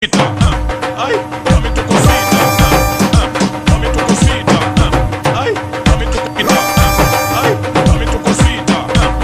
It